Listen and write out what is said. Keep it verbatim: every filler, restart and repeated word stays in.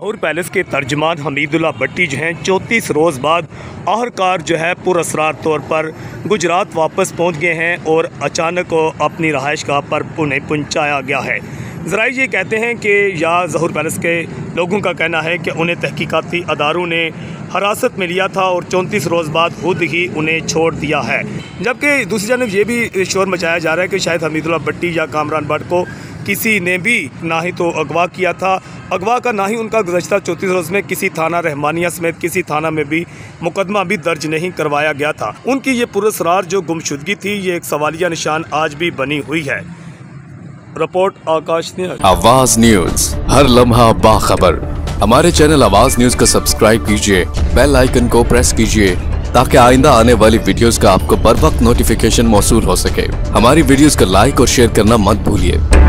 जहूर palace के तर्जमान हमीदुल्ला भट्टी जो हैं चौंतीस रोज़ बाद आहरकार जो है पुरअसरार तौर पर गुजरात वापस पहुंच गए हैं और अचानक अपनी रहायश गाह पर उन्हें पहुंचाया गया है। ज़रा ये कहते हैं कि या जहूर पैलेस के लोगों का कहना है कि उन्हें तहकीकाती अदारों ने हिरासत में लिया था और चौंतीस रोज़ बाद खुद ही उन्हें छोड़ दिया है। जबकि दूसरी जानब ये भी शोर मचाया जा रहा है कि शायद हमीदुल्ला भट्टी या कामरान भट्ट को किसी ने भी ना ही तो अगवा किया था, अगवा का ना ही उनका गुज़श्ता चौंतीस रोज़ में किसी थाना रहमानिया समेत किसी थाना में भी मुकदमा भी दर्ज नहीं करवाया गया था। उनकी ये पुरअसरार जो गुमशुदगी थी ये एक सवालिया निशान आज भी बनी हुई है। रिपोर्ट आकाश नियाज़ी, आवाज़ न्यूज़, हर लम्हा बाखबर। हमारे चैनल आवाज़ न्यूज़ को सब्सक्राइब कीजिए, बेल आइकन को प्रेस कीजिए ताकि आइंदा आने वाली वीडियोस का आपको बर वक्त नोटिफिकेशन मौसूल हो सके। हमारी वीडियोस को लाइक और शेयर करना मत भूलिए।